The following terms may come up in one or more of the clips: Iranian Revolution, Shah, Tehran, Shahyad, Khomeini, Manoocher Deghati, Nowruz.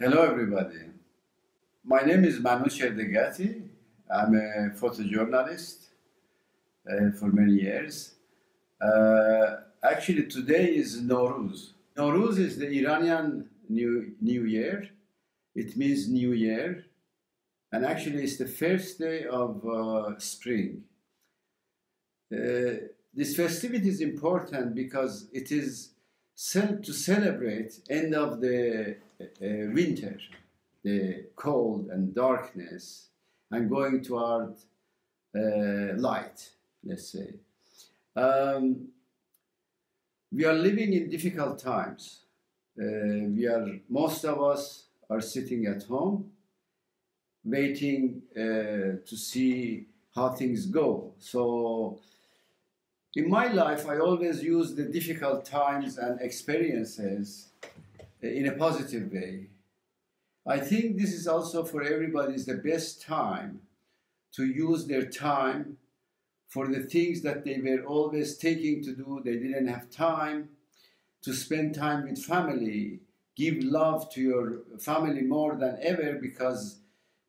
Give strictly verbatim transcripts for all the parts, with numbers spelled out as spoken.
Hello everybody, my name is Manoocher Deghati. I'm a photojournalist uh, for many years. Uh, actually today is Nowruz. Nowruz is the Iranian new, new Year. It means New Year, and actually it's the first day of uh, spring. Uh, this festivity is important because it is to celebrate end of the uh, winter, the cold and darkness, and going toward uh, light, let's say. Um, we are living in difficult times. Uh, we are, most of us are sitting at home, waiting uh, to see how things go. So, in my life, I always use the difficult times and experiences in a positive way. I think this is also for everybody is the best time to use their time for the things that they were always taking to do. They didn't have time to spend time with family. Give love to your family more than ever, because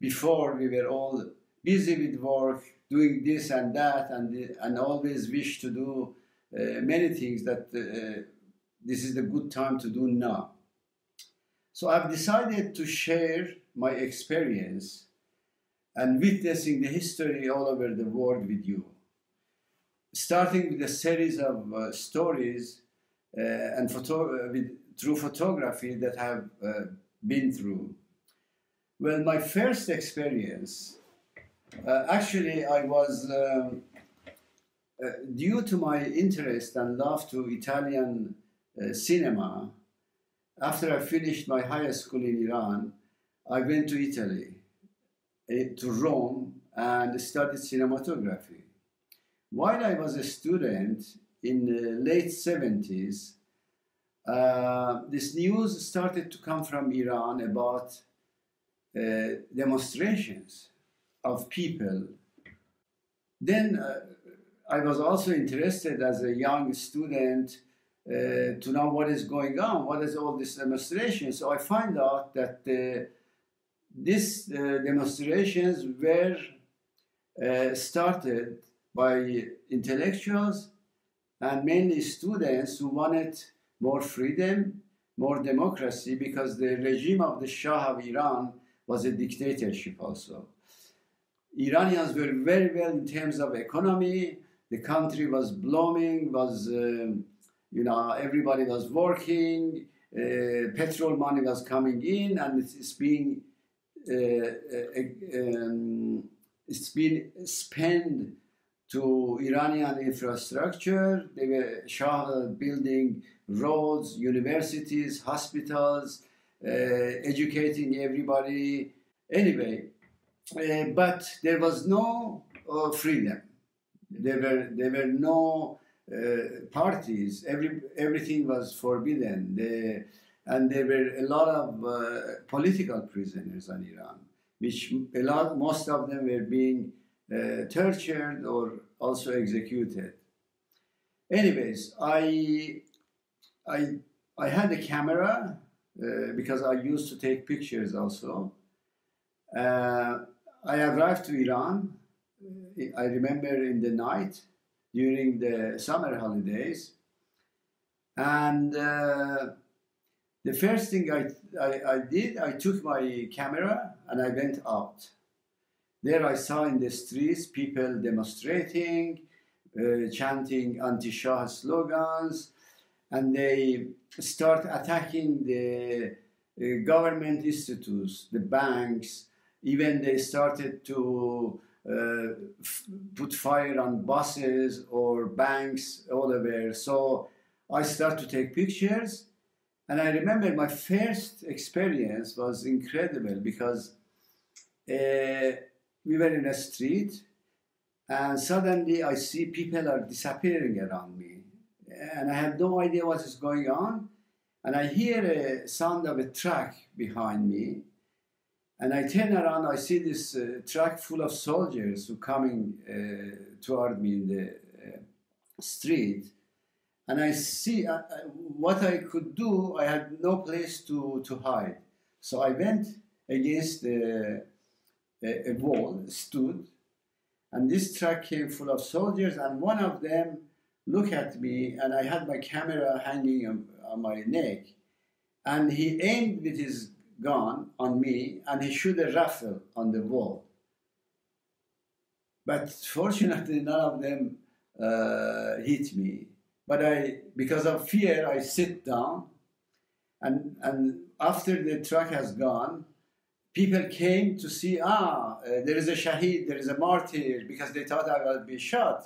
before we were all busy with work, doing this and that, and, and always wish to do uh, many things that uh, this is the good time to do now. So I've decided to share my experience and witnessing the history all over the world with you, starting with a series of uh, stories uh, and photo with, through photography that I've uh, been through. Well, my first experience, Uh, actually, I was, uh, uh, due to my interest and love to Italian uh, cinema, after I finished my high school in Iran, I went to Italy, uh, to Rome, and studied cinematography. While I was a student in the late seventies, uh, this news started to come from Iran about uh, demonstrations of people. Then uh, I was also interested as a young student uh, to know what is going on, what is all this demonstration. So I find out that uh, these uh, demonstrations were uh, started by intellectuals and mainly students who wanted more freedom, more democracy, because the regime of the Shah of Iran was a dictatorship also. Iranians were very well in terms of economy. The country was blooming, was, uh, you know, everybody was working, uh, petrol money was coming in, and it's being, uh, uh, um, it's been spent to Iranian infrastructure. They were Shah building roads, universities, hospitals, uh, educating everybody. Anyway, Uh, but there was no uh, freedom. There were there were no uh, parties. Every everything was forbidden. The, and there were a lot of uh, political prisoners in Iran, which a lot most of them were being uh, tortured or also executed. Anyways, I I I had a camera uh, because I used to take pictures also. Uh, I arrived to Iran, I remember, in the night during the summer holidays, and uh, the first thing I, I, I did, I took my camera and I went out. There I saw in the streets people demonstrating, uh, chanting anti-Shah slogans, and they start attacking the uh, government institutes, the banks. Even they started to uh, put fire on buses or banks all over. So I started to take pictures, and I remember my first experience was incredible, because uh, we were in a street and suddenly I see people are disappearing around me, and I have no idea what is going on, and I hear a sound of a truck behind me. And I turn around, I see this uh, truck full of soldiers who coming uh, toward me in the uh, street. And I see uh, what I could do. I had no place to, to hide. So I went against a, a, a wall, stood, and this truck came full of soldiers, and one of them looked at me, and I had my camera hanging on, on my neck, and he aimed with his gun on me, and he shot a rifle on the wall. But fortunately, none of them uh, hit me. But I, because of fear, I sit down, and, and after the truck has gone, people came to see, ah, uh, there is a Shahyad, there is a martyr, because they thought I would be shot.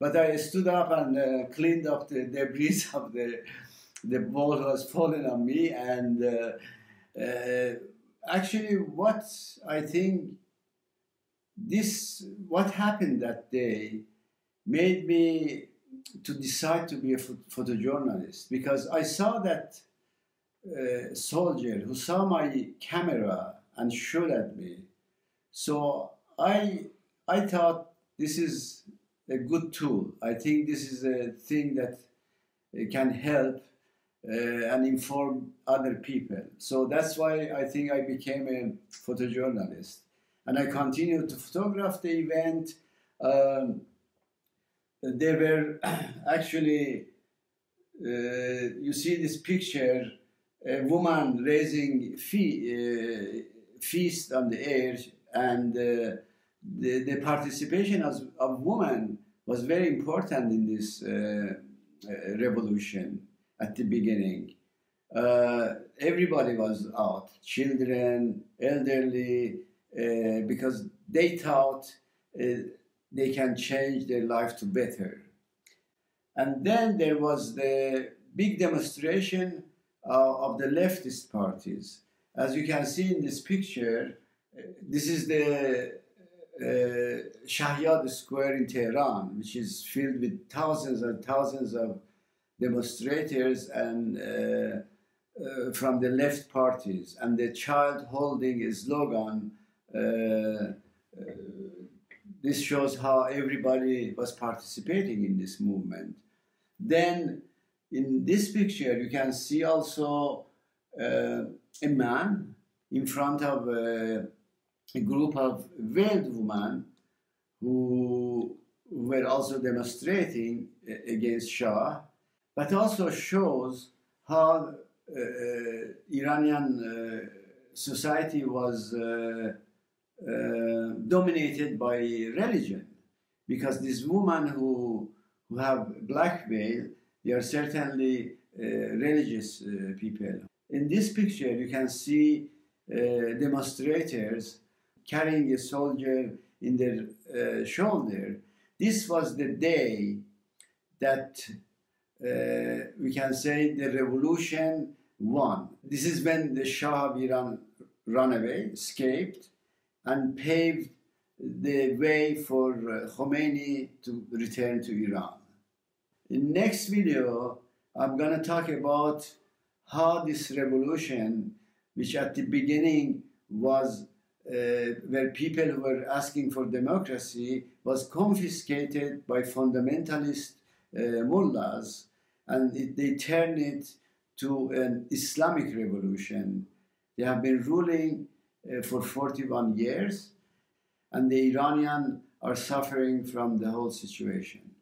But I stood up and uh, cleaned up the debris of the, the ball was falling on me. And uh, uh, actually what I think, this, what happened that day made me to decide to be a photojournalist, because I saw that uh, soldier who saw my camera and shot at me. So I, I thought this is a good tool. I think this is a thing that can help uh, and inform other people. So that's why I think I became a photojournalist. And I continued to photograph the event. Um, There were actually, uh, you see this picture, a woman raising fe uh, feast on the air, and uh, the, the participation of, of women was very important in this uh, uh, revolution at the beginning. Uh, everybody was out, children, elderly, uh, because they thought uh, they can change their life to better. And then there was the big demonstration uh, of the leftist parties. As you can see in this picture, uh, this is the uh, Shahyad Square in Tehran, which is filled with thousands and thousands of demonstrators and uh, uh, from the left parties, and the child holding a slogan. Uh, uh, This shows how everybody was participating in this movement. Then, in this picture, you can see also uh, a man in front of a, a group of veiled women who were also demonstrating against Shah, but also shows how uh, Iranian uh, society was uh, Uh, dominated by religion, because this woman who who have black veil, they are certainly uh, religious uh, people. In this picture, you can see uh, demonstrators carrying a soldier in their uh, shoulder. This was the day that uh, we can say the revolution won. This is when the Shah of Iran ran away, escaped, and paved the way for Khomeini to return to Iran. In next video, I'm gonna talk about how this revolution, which at the beginning was uh, where people were asking for democracy, was confiscated by fundamentalist uh, mullahs, and it, they turned it to an Islamic revolution. They have been ruling for forty-one years, and the Iranians are suffering from the whole situation.